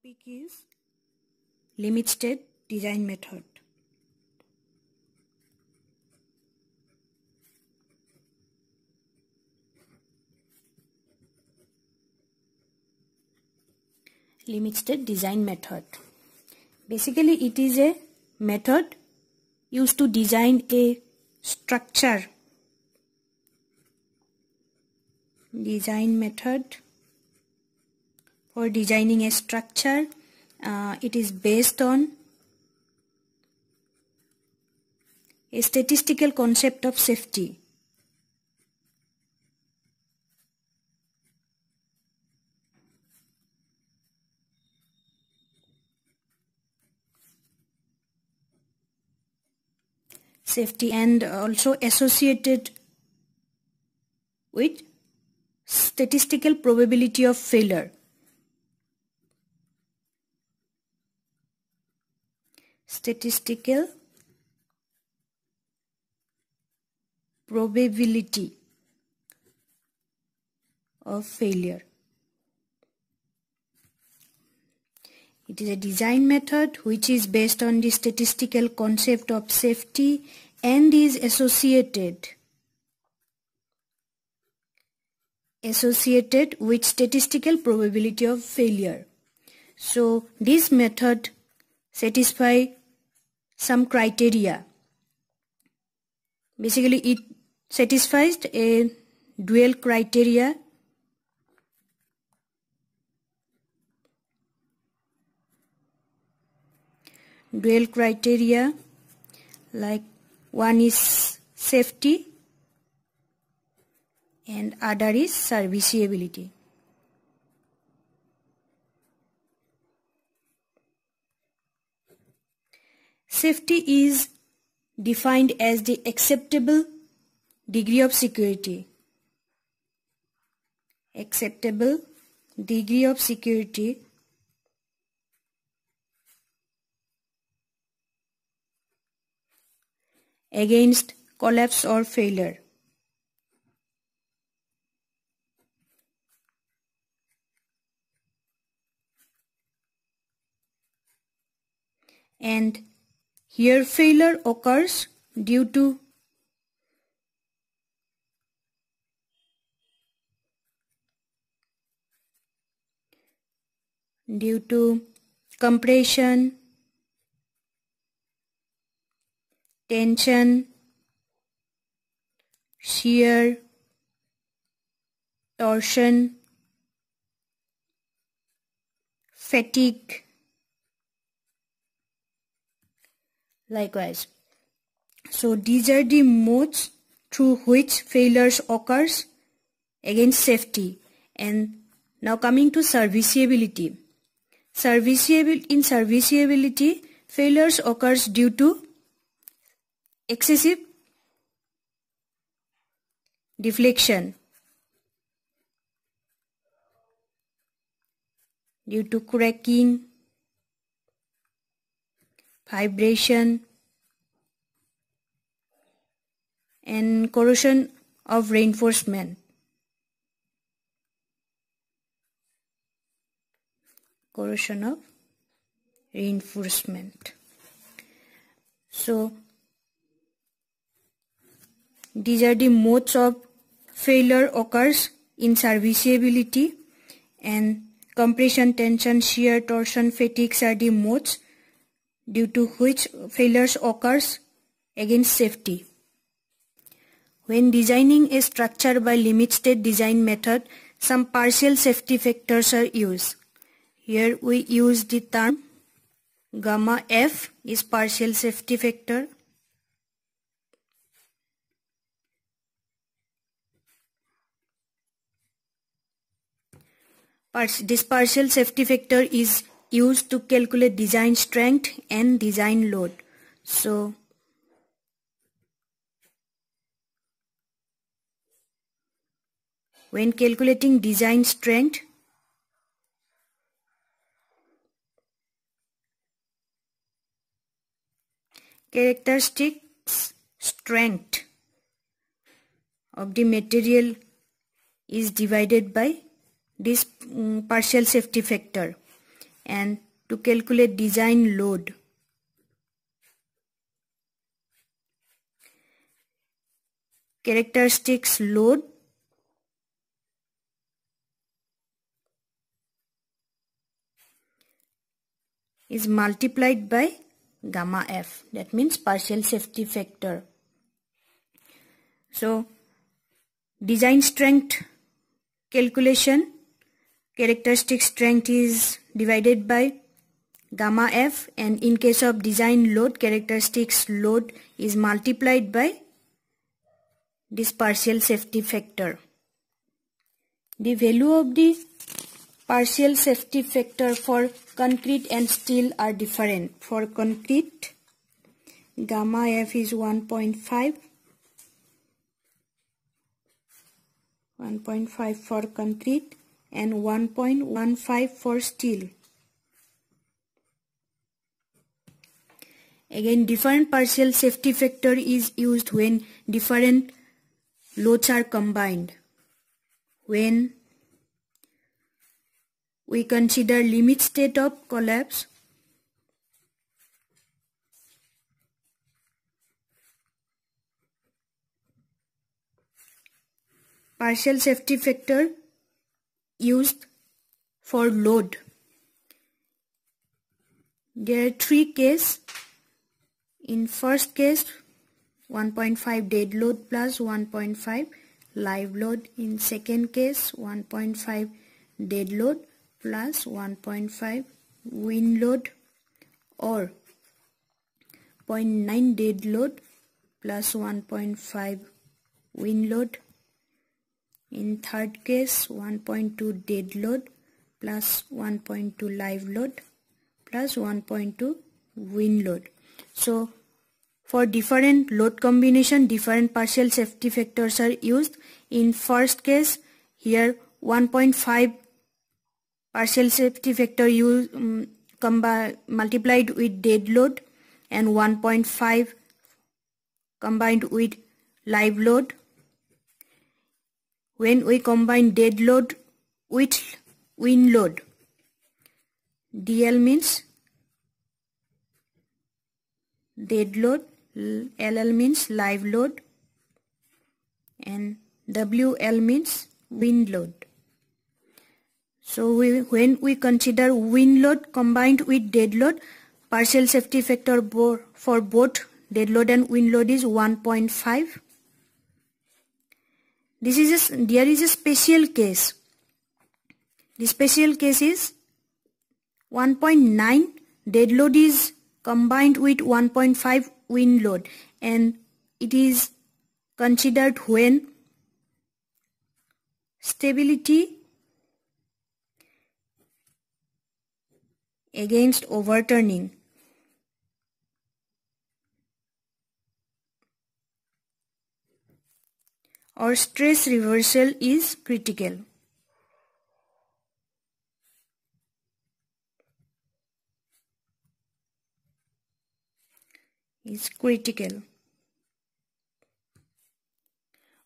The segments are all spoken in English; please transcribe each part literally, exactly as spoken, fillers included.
topic is limit state design method. Limit state design method. Basically, it is a method used to design a structure. Design method for designing a structure. Uh, it is based on a statistical concept of safety. Safety and also associated with statistical probability of failure. Statistical probability of failure. It is a design method which is based on the statistical concept of safety and is associated associated with statistical probability of failure. So this method satisfy some criteria. Basically, it satisfies a dual criteria. Dual criteria, like one is safety and other is serviceability. Safety is defined as the acceptable degree of security. Acceptable degree of security against collapse or failure. And here failure occurs due to due to compression, tension, shear, torsion, fatigue. Likewise, so these are the modes through which failures occurs against safety. And now coming to serviceability. Serviceable in serviceability, failures occurs due to excessive deflection, due to cracking, vibration and corrosion of reinforcement. Corrosion of reinforcement. So these are the modes of failure occurs in serviceability, and compression, tension, shear, torsion, fatigue are the modes due to which failures occurs against safety. When designing a structure by limit state design method, some partial safety factors are used. Here we use the term gamma F is partial safety factor. This partial safety factor is used to calculate design strength and design load. So when calculating design strength, characteristics strength of the material is divided by this um, partial safety factor. and to calculate design load. Characteristics load, is multiplied by gamma F, that means partial safety factor. So design strength calculation, characteristic strength is divided by gamma F, and in case of design load, characteristics load is multiplied by this partial safety factor. The value of the partial safety factor for concrete and steel are different. For concrete, gamma F is one point five for concrete and one point one five for steel. Again, different partial safety factor is used when different loads are combined. When we consider limit state of collapse, partial safety factor used for load. There are three cases. In first case, one point five dead load plus one point five live load. In second case, one point five dead load plus one point five wind load, or zero point nine dead load plus one point five wind load. In third case, one point two dead load plus one point two live load plus one point two wind load. So for different load combination, different partial safety factors are used. In first case, here one point five partial safety factor use, um, combine, multiplied with dead load, and one point five combined with live load. When we combine dead load with wind load, D L means dead load, L L means live load, and W L means wind load. So we, when we consider wind load combined with dead load, partial safety factor bo- for both dead load and wind load is one point five. This is a, there is a special case. The special case is one point nine dead load is combined with one point five wind load, and it is considered when stability against overturning. Or stress reversal is critical. Is critical.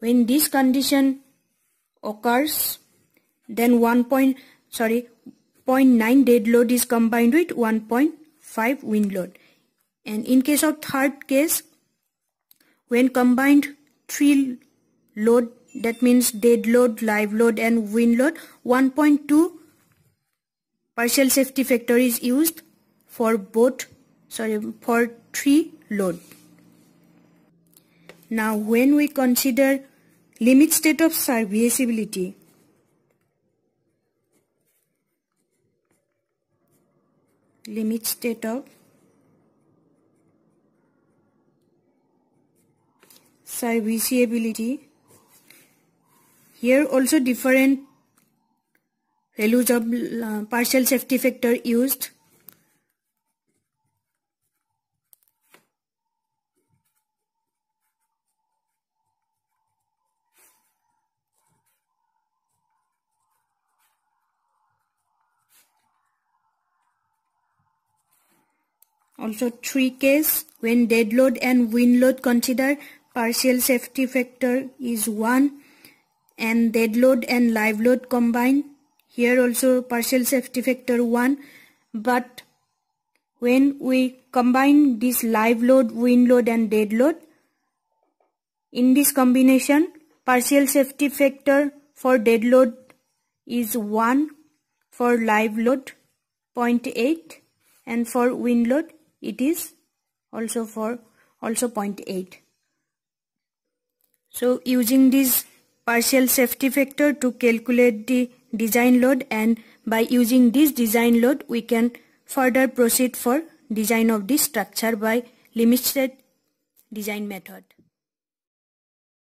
When this condition occurs, then one point sorry zero point nine dead load is combined with one point five wind load. And in case of third case, when combined three load, that means dead load, live load and wind load, one point two partial safety factor is used for both sorry for three load. Now when we consider limit state of serviceability, limit state of serviceability, here also different values of uh, partial safety factor used. Also three cases. When dead load and wind load considered, partial safety factor is one, and dead load and live load combined, here also partial safety factor one, But when we combine this live load, wind load and dead load, in this combination, partial safety factor for dead load is one, for live load zero point eight, and for wind load it is also for also zero point eight. So using this partial safety factor to calculate the design load, and by using this design load we can further proceed for design of the structure by limit state design method.